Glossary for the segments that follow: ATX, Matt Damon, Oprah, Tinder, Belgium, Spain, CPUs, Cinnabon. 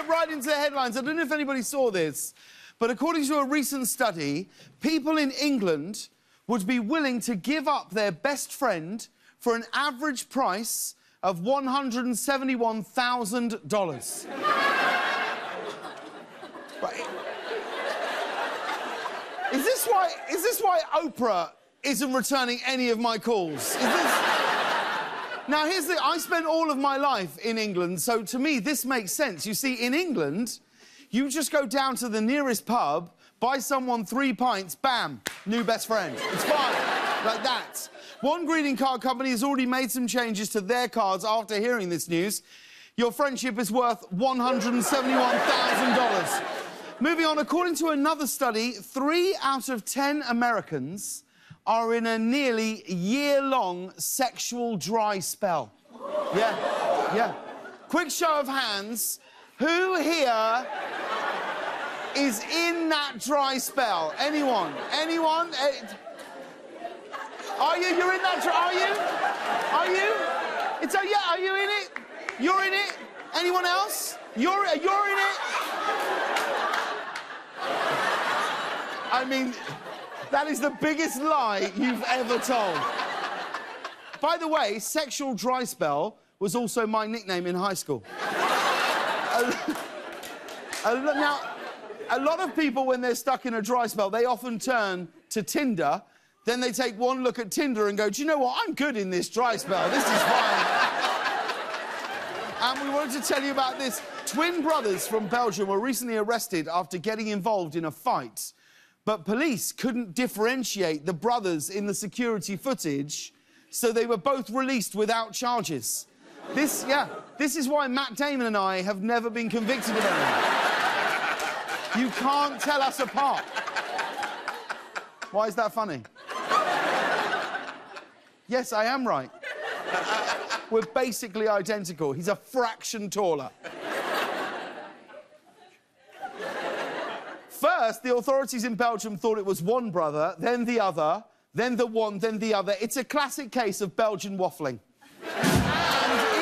get right into the headlines. I don't know if anybody saw this, but according to a recent study, people in England would be willing to give up their best friend for an average price of $171,000. Right. Is this why Oprah isn't returning any of my calls? Is this... Now, here's the... I spent all of my life in England, so to me, this makes sense. You see, in England, you just go down to the nearest pub, buy someone 3 pints, bam, new best friend. It's fine, like that. One greeting card company has already made some changes to their cards after hearing this news. Your friendship is worth $171,000. Moving on, according to another study, 3 out of 10 Americans are in a nearly year-long sexual dry spell. Yeah, yeah. Quick show of hands. Who here is in that dry spell? Anyone? Anyone? Are you? You're in that dry... Are you? Are you? It's... Yeah, are you in it? You're in it? Anyone else? You're in it? I mean... That is the biggest lie you've ever told. By the way, sexual dry spell was also my nickname in high school. Now, a lot of people, when they're stuck in a dry spell, they often turn to Tinder. Then they take one look at Tinder and go, do you know what? I'm good in this dry spell. This is fine. And we wanted to tell you about this. Twin brothers from Belgium were recently arrested after getting involved in a fight. But police couldn't differentiate the brothers in the security footage, so they were both released without charges. This, yeah, this is why Matt Damon and I have never been convicted of anything. You can't tell us apart. Why is that funny? Yes, I am right. We're basically identical. He's a fraction taller. First, the authorities in Belgium thought it was one brother, then the other, then the one, then the other. It's a classic case of Belgian waffling. And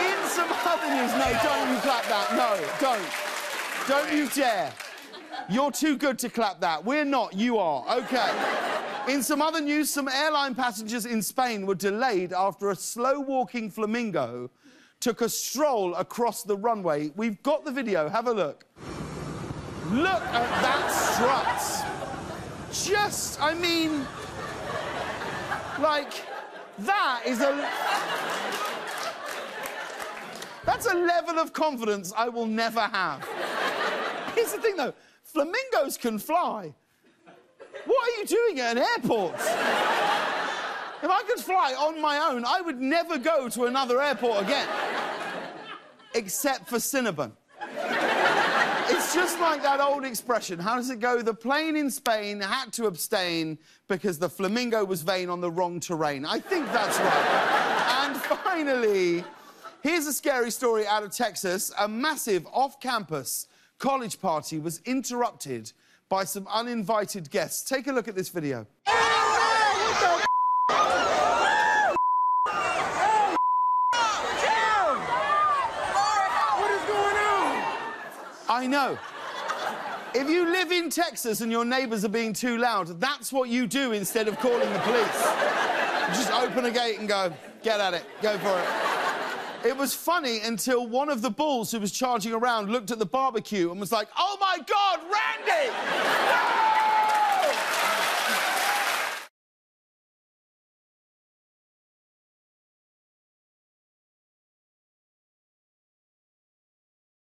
in some other news... No, don't you clap that. No, don't. Don't you dare. You're too good to clap that. We're not. You are. OK. In some other news, some airline passengers in Spain were delayed after a slow-walking flamingo took a stroll across the runway. We've got the video. Have a look. Look at that strut. Just, I mean, like, that is a... That's a level of confidence I will never have. Here's the thing, though. Flamingos can fly. What are you doing at an airport? If I could fly on my own, I would never go to another airport again. Except for Cinnabon. It's just like that old expression. How does it go? The plane in Spain had to abstain because the flamingo was vain on the wrong terrain. I think that's right. And finally, here's a scary story out of Texas. A massive off-campus college party was interrupted by some uninvited guests. Take a look at this video. I know. If you live in Texas and your neighbours are being too loud, that's what you do instead of calling the police. You just open a gate and go, get at it, go for it. It was funny until one of the bulls who was charging around looked at the barbecue and was like, oh, my God, Randy!